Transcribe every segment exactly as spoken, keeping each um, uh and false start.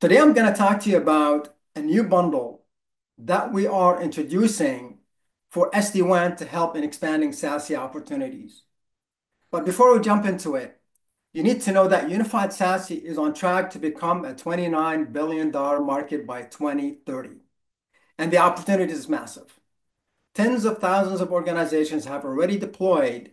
Today, I'm going to talk to you about a new bundle that we are introducing for S D WAN to help in expanding SASE opportunities. But before we jump into it, you need to know that Unified SASE is on track to become a twenty-nine billion dollar market by twenty thirty. And the opportunity is massive. Tens of thousands of organizations have already deployed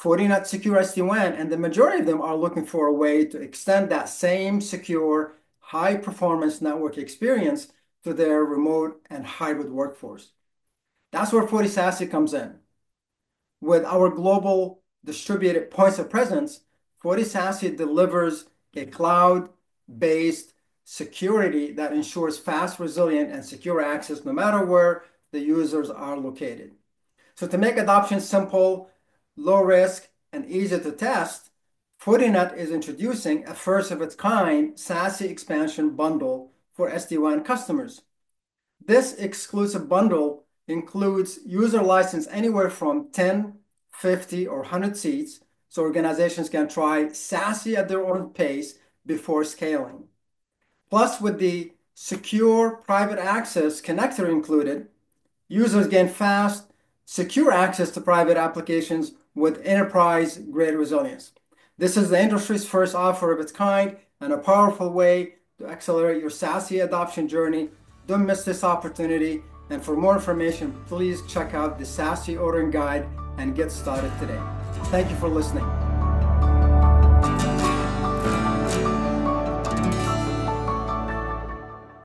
Fortinet Secure S D WAN, and the majority of them are looking for a way to extend that same secure high-performance network experience to their remote and hybrid workforce. That's where FortiSASE comes in. With our global distributed points of presence, FortiSASE delivers a cloud-based security that ensures fast, resilient, and secure access no matter where the users are located. So to make adoption simple, low-risk, and easy to test, Fortinet is introducing a first-of-its-kind SASE expansion bundle for S D WAN customers. This exclusive bundle includes user license anywhere from ten, fifty, or one hundred seats, so organizations can try SASE at their own pace before scaling. Plus, with the Secure Private Access connector included, users gain fast, secure access to private applications with enterprise-grade resilience. This is the industry's first offer of its kind and a powerful way to accelerate your SASE adoption journey. Don't miss this opportunity. And for more information, please check out the SASE ordering guide and get started today. Thank you for listening.